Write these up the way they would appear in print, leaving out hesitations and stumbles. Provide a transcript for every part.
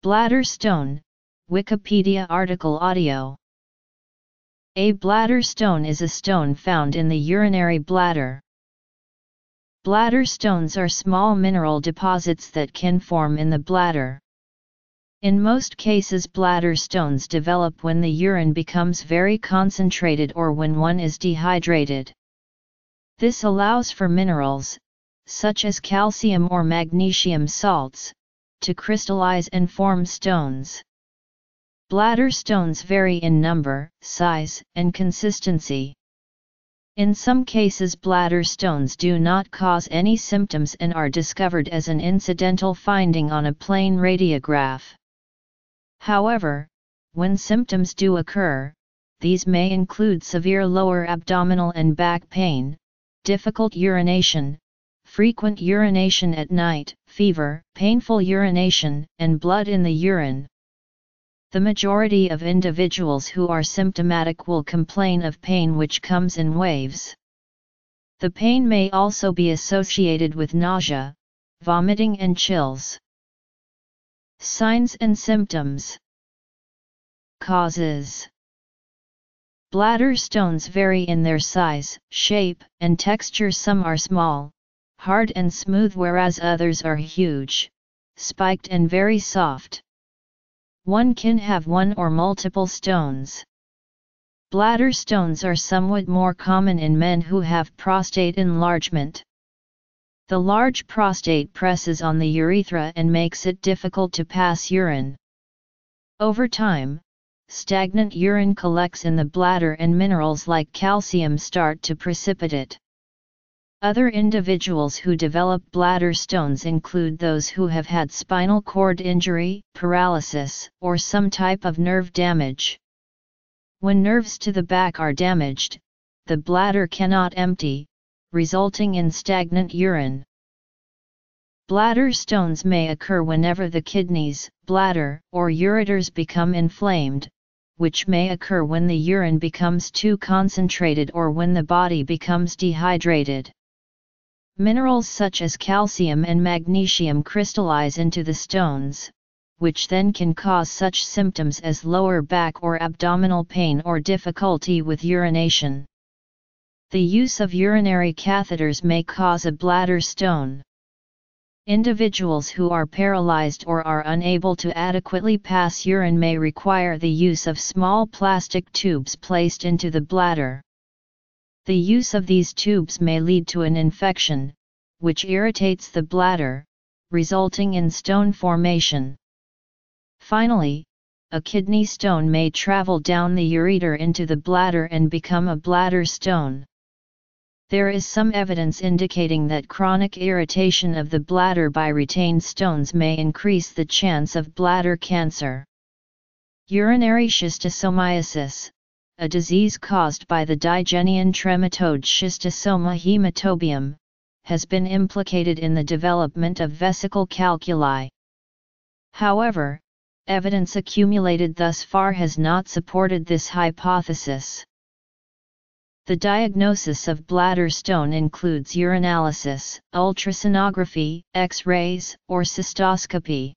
Bladder stone, Wikipedia article audio. A bladder stone is a stone found in the urinary bladder. Bladder stones are small mineral deposits that can form in the bladder. In most cases, bladder stones develop when the urine becomes very concentrated or when one is dehydrated. This allows for minerals, such as calcium or magnesium salts, to crystallize and form stones. Bladder stones vary in number, size, and consistency. In some cases, bladder stones do not cause any symptoms and are discovered as an incidental finding on a plain radiograph. However, when symptoms do occur, these may include severe lower abdominal and back pain, difficult urination, frequent urination at night, fever, painful urination, and blood in the urine. The majority of individuals who are symptomatic will complain of pain which comes in waves. The pain may also be associated with nausea, vomiting, and chills. Signs and symptoms. Causes. Bladder stones vary in their size, shape, and texture. Some are small, hard and smooth, whereas others are huge, spiked, and very soft. One can have one or multiple stones. Bladder stones are somewhat more common in men who have prostate enlargement. The large prostate presses on the urethra and makes it difficult to pass urine. Over time, stagnant urine collects in the bladder and minerals like calcium start to precipitate. Other individuals who develop bladder stones include those who have had spinal cord injury, paralysis, or some type of nerve damage. When nerves to the back are damaged, the bladder cannot empty, resulting in stagnant urine. Bladder stones may occur whenever the kidneys, bladder, or ureters become inflamed, which may occur when the urine becomes too concentrated or when the body becomes dehydrated. Minerals such as calcium and magnesium crystallize into the stones, which then can cause such symptoms as lower back or abdominal pain or difficulty with urination. The use of urinary catheters may cause a bladder stone. Individuals who are paralyzed or are unable to adequately pass urine may require the use of small plastic tubes placed into the bladder. The use of these tubes may lead to an infection, which irritates the bladder, resulting in stone formation. Finally, a kidney stone may travel down the ureter into the bladder and become a bladder stone. There is some evidence indicating that chronic irritation of the bladder by retained stones may increase the chance of bladder cancer. Urinary schistosomiasis, a disease caused by the digenean trematode Schistosoma haematobium, has been implicated in the development of vesical calculi. However, evidence accumulated thus far has not supported this hypothesis. The diagnosis of bladder stone includes urinalysis, ultrasonography, X-rays, or cystoscopy.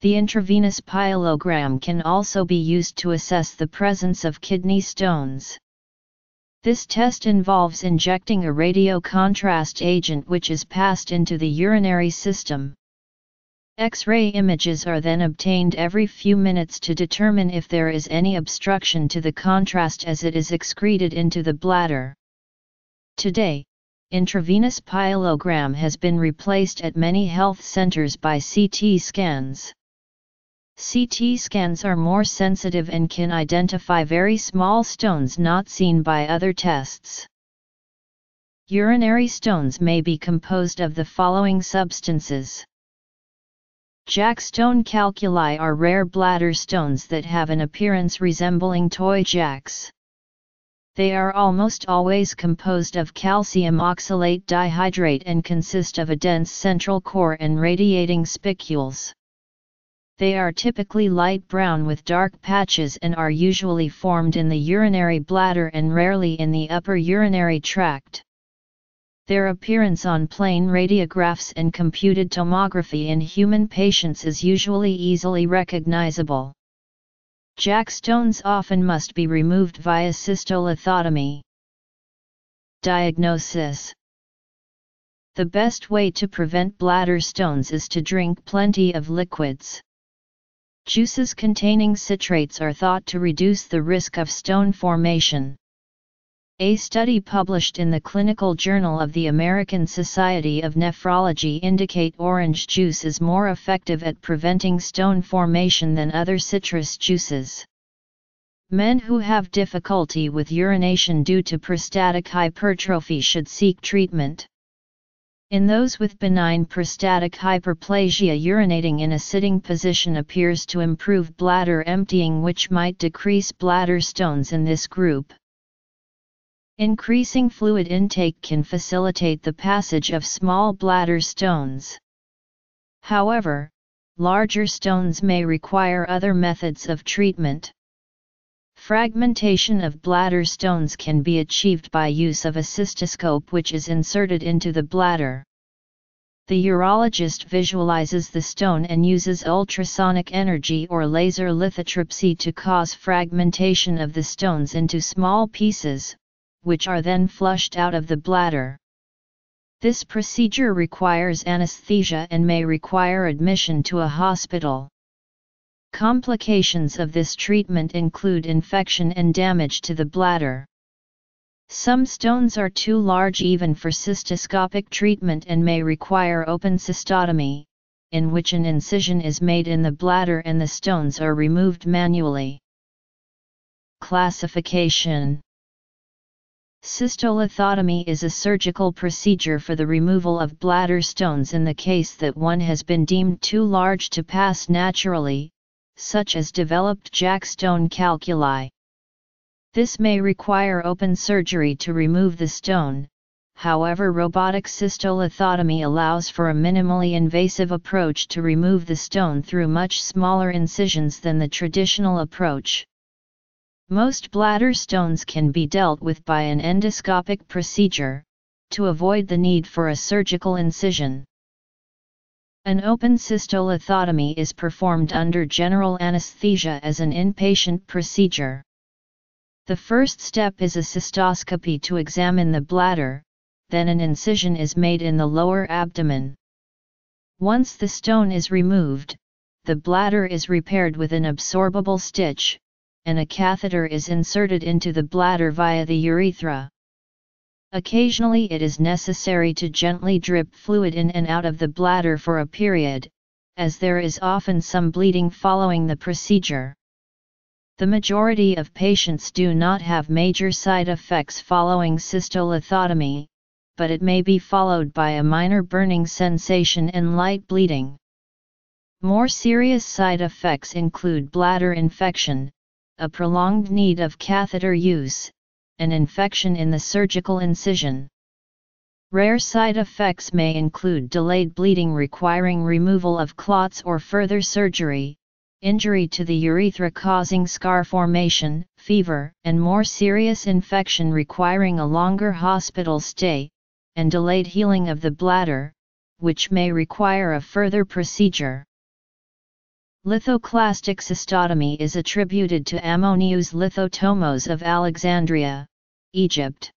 The intravenous pyelogram can also be used to assess the presence of kidney stones. This test involves injecting a radiocontrast agent which is passed into the urinary system. X-ray images are then obtained every few minutes to determine if there is any obstruction to the contrast as it is excreted into the bladder. Today, intravenous pyelogram has been replaced at many health centers by CT scans. CT scans are more sensitive and can identify very small stones not seen by other tests. Urinary stones may be composed of the following substances. Jackstone calculi are rare bladder stones that have an appearance resembling toy jacks. They are almost always composed of calcium oxalate dihydrate and consist of a dense central core and radiating spicules. They are typically light brown with dark patches and are usually formed in the urinary bladder and rarely in the upper urinary tract. Their appearance on plain radiographs and computed tomography in human patients is usually easily recognizable. Jackstones often must be removed via cystolithotomy. Diagnosis. The best way to prevent bladder stones is to drink plenty of liquids. Juices containing citrates are thought to reduce the risk of stone formation. A study published in the Clinical Journal of the American Society of Nephrology indicates orange juice is more effective at preventing stone formation than other citrus juices. Men who have difficulty with urination due to prostatic hypertrophy should seek treatment. In those with benign prostatic hyperplasia, urinating in a sitting position appears to improve bladder emptying, which might decrease bladder stones in this group. Increasing fluid intake can facilitate the passage of small bladder stones. However, larger stones may require other methods of treatment. Fragmentation of bladder stones can be achieved by use of a cystoscope, which is inserted into the bladder. The urologist visualizes the stone and uses ultrasonic energy or laser lithotripsy to cause fragmentation of the stones into small pieces, which are then flushed out of the bladder. This procedure requires anesthesia and may require admission to a hospital. Complications of this treatment include infection and damage to the bladder. Some stones are too large even for cystoscopic treatment and may require open cystotomy, in which an incision is made in the bladder and the stones are removed manually. Classification. Cystolithotomy is a surgical procedure for the removal of bladder stones in the case that one has been deemed too large to pass naturally, such as developed jackstone calculi. This may require open surgery to remove the stone, however robotic cystolithotomy allows for a minimally invasive approach to remove the stone through much smaller incisions than the traditional approach. Most bladder stones can be dealt with by an endoscopic procedure, to avoid the need for a surgical incision. An open cystolithotomy is performed under general anesthesia as an inpatient procedure. The first step is a cystoscopy to examine the bladder, then an incision is made in the lower abdomen. Once the stone is removed, the bladder is repaired with an absorbable stitch, and a catheter is inserted into the bladder via the urethra. Occasionally it is necessary to gently drip fluid in and out of the bladder for a period, as there is often some bleeding following the procedure. The majority of patients do not have major side effects following cystolithotomy, but it may be followed by a minor burning sensation and light bleeding. More serious side effects include bladder infection, a prolonged need of catheter use, and infection in the surgical incision. Rare side effects may include delayed bleeding requiring removal of clots or further surgery, injury to the urethra causing scar formation, fever, and more serious infection requiring a longer hospital stay, and delayed healing of the bladder, which may require a further procedure. Lithoclastic cystotomy is attributed to Ammonius Lithotomos of Alexandria, Egypt.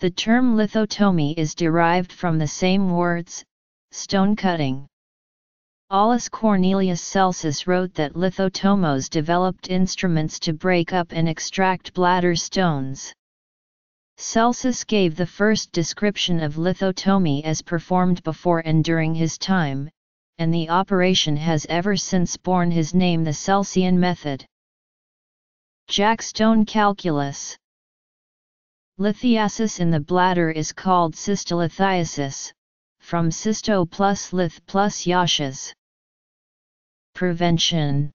The term lithotomy is derived from the same words, stone cutting. Aulus Cornelius Celsus wrote that lithotomos developed instruments to break up and extract bladder stones. Celsus gave the first description of lithotomy as performed before and during his time, and the operation has ever since borne his name, the Celsian method. Jackstone calculus. Lithiasis in the bladder is called cystolithiasis, from cysto plus lith plus iasias. Prevention.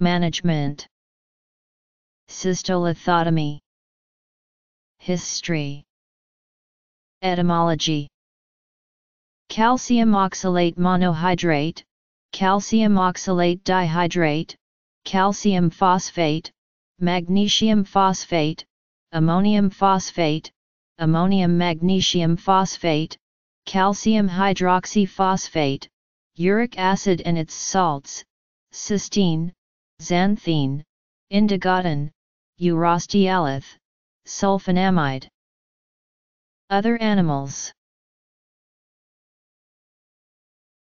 Management. Cystolithotomy. History. Etymology. Calcium oxalate monohydrate, calcium oxalate dihydrate, calcium phosphate, magnesium phosphate, ammonium phosphate, ammonium magnesium phosphate, calcium hydroxyphosphate, uric acid and its salts, cysteine, xanthine, indigotin, urosteolith, sulfonamide. Other animals.